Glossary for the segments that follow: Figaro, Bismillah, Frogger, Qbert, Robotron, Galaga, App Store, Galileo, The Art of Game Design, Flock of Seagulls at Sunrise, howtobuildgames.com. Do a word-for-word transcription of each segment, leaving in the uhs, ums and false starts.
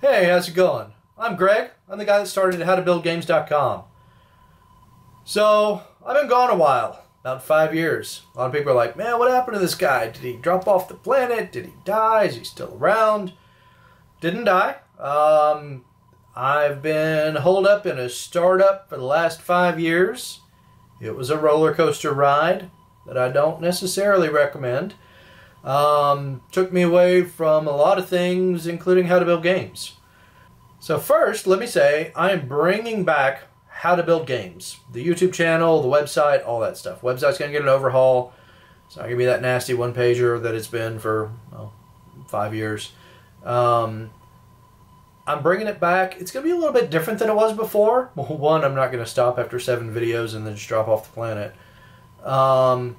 Hey, how's it going? I'm Greg. I'm the guy that started how to build games dot com. So, I've been gone a while, about five years. A lot of people are like, man, what happened to this guy? Did he drop off the planet? Did he die? Is he still around? Didn't die. Um, I've been holed up in a startup for the last five years. It was a roller coaster ride that I don't necessarily recommend. Um, took me away from a lot of things, including how to build games. So first, let me say, I am bringing back How to Build Games. The YouTube channel, the website, all that stuff. Website's going to get an overhaul. It's not going to be that nasty one-pager that it's been for, well, five years. Um, I'm bringing it back. It's going to be a little bit different than it was before. Well, one, I'm not going to stop after seven videos and then just drop off the planet. Um...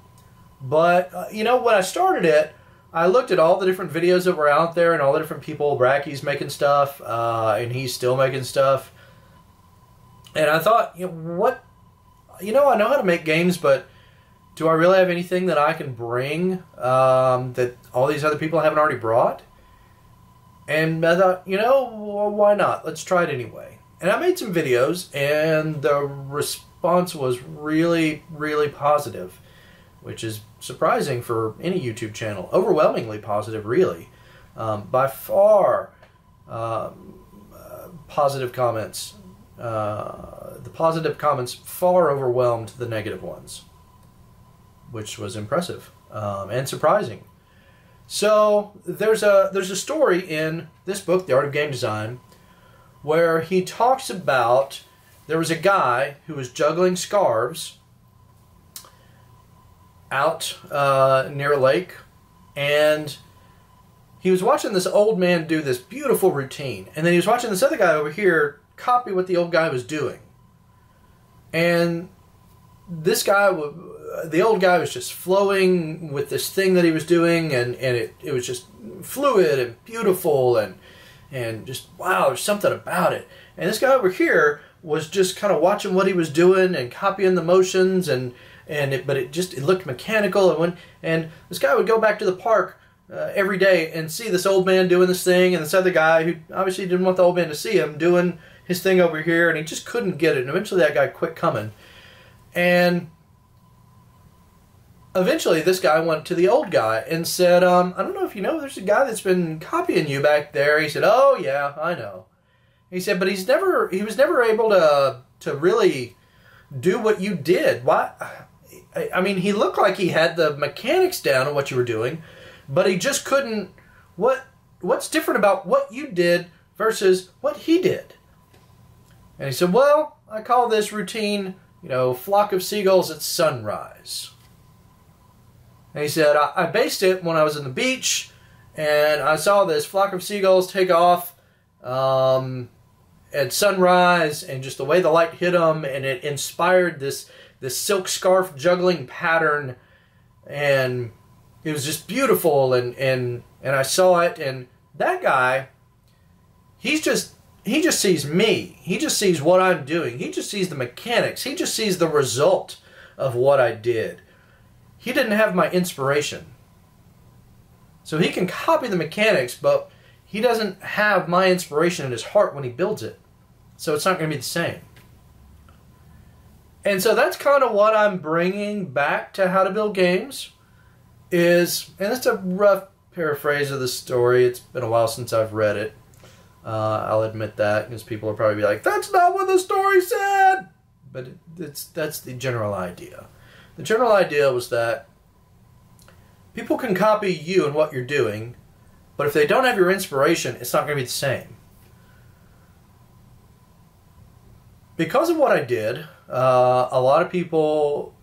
But, uh, you know, when I started it, I looked at all the different videos that were out there and all the different people. Bracky's making stuff, uh, and he's still making stuff. And I thought, you know, what, you know, I know how to make games, but do I really have anything that I can bring um, that all these other people haven't already brought? And I thought, you know, well, why not? Let's try it anyway. And I made some videos, and the response was really, really positive, which is surprising for any YouTube channel. Overwhelmingly positive, really. Um, by far, um, uh, positive comments. Uh, the positive comments far overwhelmed the negative ones, which was impressive um, and surprising. So there's a, there's a story in this book, The Art of Game Design, where he talks about there was a guy who was juggling scarves out uh, near a lake, and he was watching this old man do this beautiful routine, and then he was watching this other guy over here copy what the old guy was doing, and this guy, the old guy, was just flowing with this thing that he was doing, and, and it, it was just fluid and beautiful, and and just, wow, there's something about it. And this guy over here was just kind of watching what he was doing and copying the motions, and And it, but it just it looked mechanical, and when and this guy would go back to the park uh, every day and see this old man doing this thing, and this other guy who obviously didn't want the old man to see him doing his thing over here, and he just couldn't get it. And eventually, that guy quit coming, and eventually, this guy went to the old guy and said, um, "I don't know if you know, there's a guy that's been copying you back there." He said, "Oh yeah, I know." He said, "But he's never he was never able to to really do what you did. Why?" I mean, he looked like he had the mechanics down on what you were doing, but he just couldn't. What What's different about what you did versus what he did? And he said, well, I call this routine, you know, Flock of Seagulls at Sunrise. And he said, I, I based it when I was on the beach, and I saw this flock of seagulls take off um, at sunrise, and just the way the light hit them, and it inspired this... this silk scarf juggling pattern, and it was just beautiful, and and and I saw it, and that guy, he's just he just sees me, he just sees what I'm doing, he just sees the mechanics, he just sees the result of what I did. He didn't have my inspiration, so he can copy the mechanics, but he doesn't have my inspiration in his heart when he builds it, so it's not going to be the same. And so that's kind of what I'm bringing back to How to Build Games is, and it's a rough paraphrase of the story. It's been a while since I've read it. Uh, I'll admit that, because people will probably be like, that's not what the story said! But it, it's that's the general idea. The general idea was that people can copy you and what you're doing, but if they don't have your inspiration, it's not going to be the same. Because of what I did, uh, a lot of people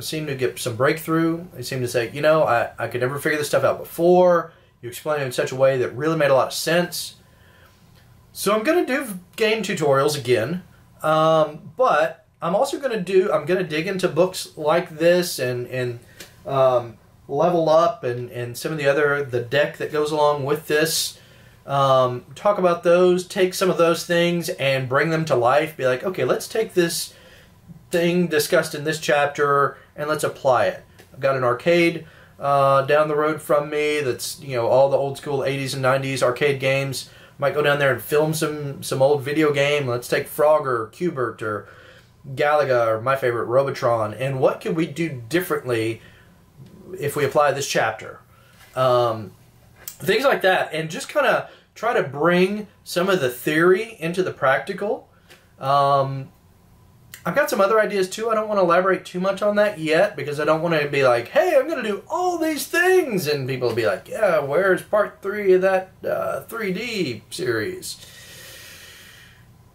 seem to get some breakthrough. They seem to say, you know, I, I could never figure this stuff out before. You explained it in such a way that really made a lot of sense. So I'm going to do game tutorials again, um, but I'm also going to do, I'm going to dig into books like this, and, and um, Level Up, and, and some of the other, the deck that goes along with this. Um, talk about those, take some of those things and bring them to life. Be like, okay, let's take this thing discussed in this chapter and let's apply it. I've got an arcade uh, down the road from me that's, you know, all the old school eighties and nineties arcade games. might go down there and film some some old video game. Let's take Frogger, Qbert, or Galaga, or my favorite, Robotron, and what can we do differently if we apply this chapter? Um, things like that, and just kind of try to bring some of the theory into the practical. Um, I've got some other ideas too. I don't want to elaborate too much on that yet because I don't want to be like, hey, I'm going to do all these things, and people will be like, yeah, where's part three of that uh, three D series?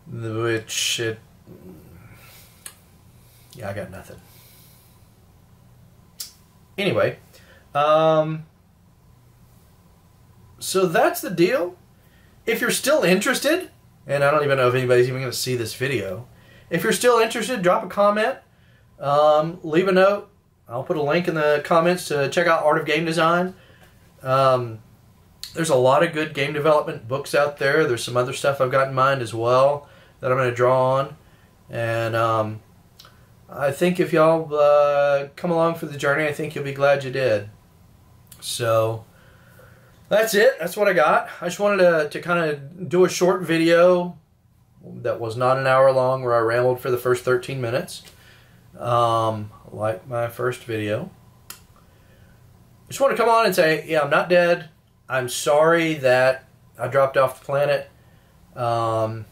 Which, it, yeah, I got nothing. Anyway, um, so that's the deal. If you're still interested, and I don't even know if anybody's even going to see this video, if you're still interested, drop a comment, um, leave a note. I'll put a link in the comments to check out Art of Game Design. Um, there's a lot of good game development books out there. There's some other stuff I've got in mind as well that I'm going to draw on. And um, I think if y'all uh, come along for the journey, I think you'll be glad you did. So that's it. That's what I got. I just wanted to, to kind of do a short video that was not an hour long, where I rambled for the first thirteen minutes, um, like my first video. I just want to come on and say, yeah, I'm not dead. I'm sorry that I dropped off the planet. Um,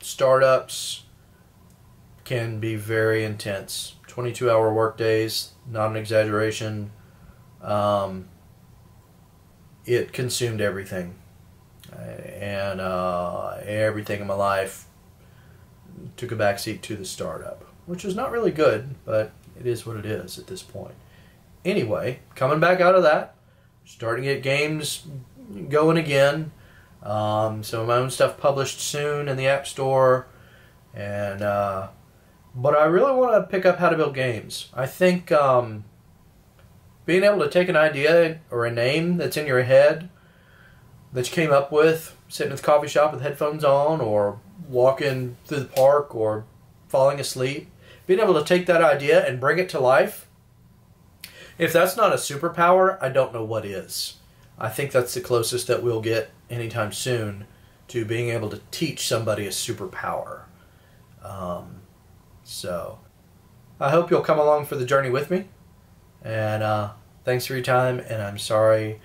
startups can be very intense. twenty-two hour work days, not an exaggeration. Um, it consumed everything. And uh, everything in my life took a backseat to the startup, which is not really good, but it is what it is at this point. Anyway, coming back out of that, starting to get games going again. Um, some of my own stuff published soon in the App Store, and uh, but I really want to pick up How to Build Games. I think um, being able to take an idea or a name that's in your head that you came up with, sitting at the coffee shop with headphones on, or walking through the park, or falling asleep, being able to take that idea and bring it to life. If that's not a superpower, I don't know what is. I think that's the closest that we'll get anytime soon to being able to teach somebody a superpower. Um, so, I hope you'll come along for the journey with me, and uh, thanks for your time, and I'm sorry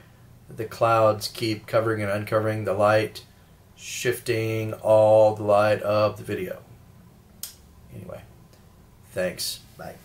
the clouds keep covering and uncovering the light, shifting all the light of the video. Anyway, thanks. Bye.